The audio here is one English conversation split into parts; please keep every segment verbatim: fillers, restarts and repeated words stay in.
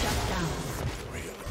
Shut down. Real.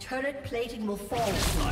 Turret plating will fall soon.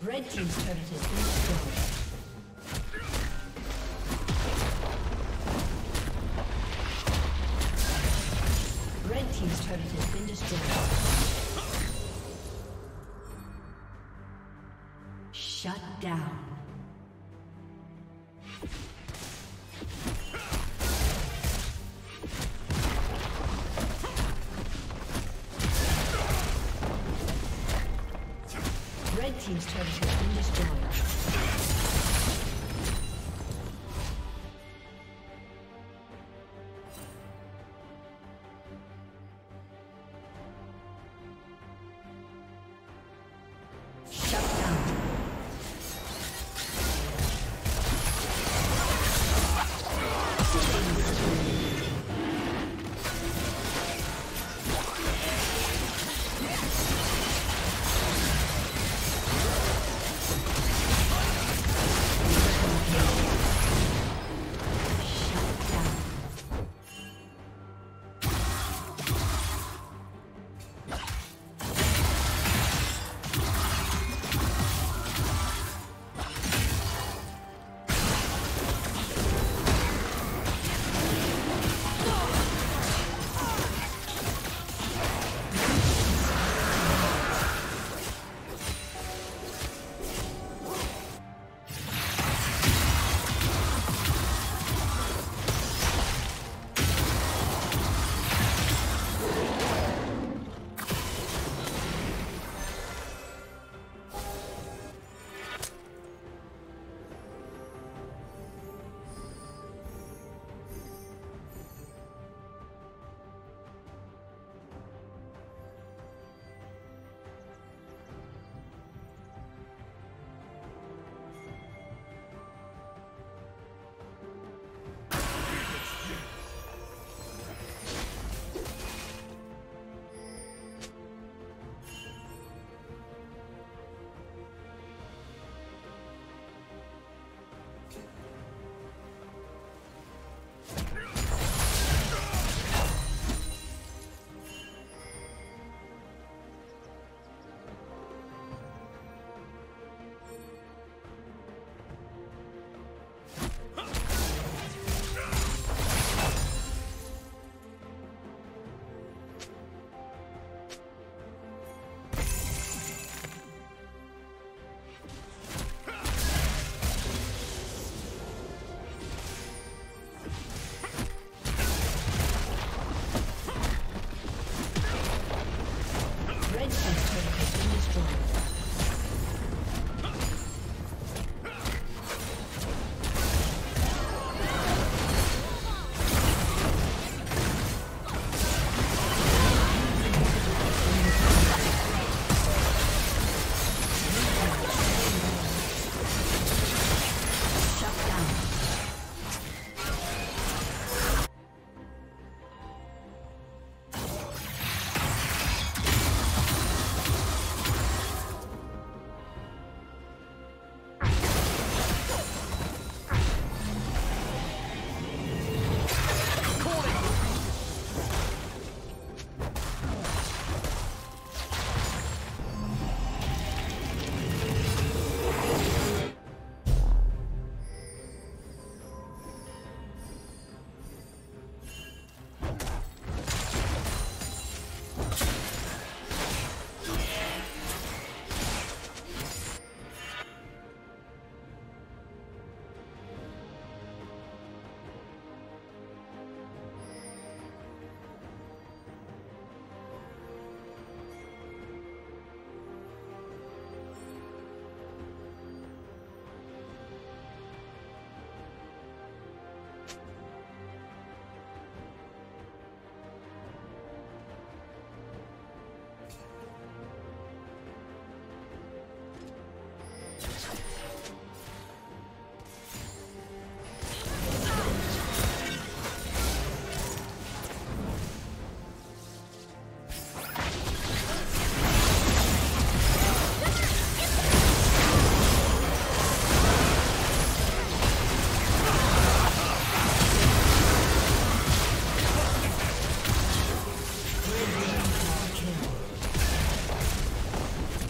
Red team's turret has been destroyed. down. Red team's turret has been destroyed.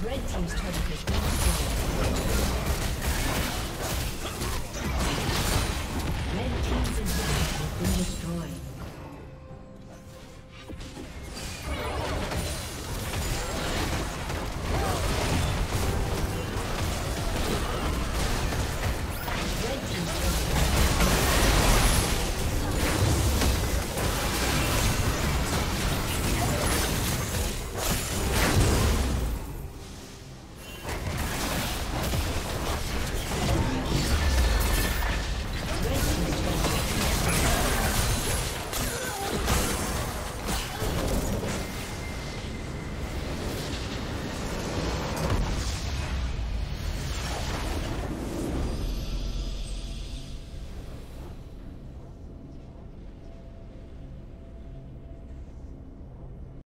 Red team's inhibitor has been destroyed.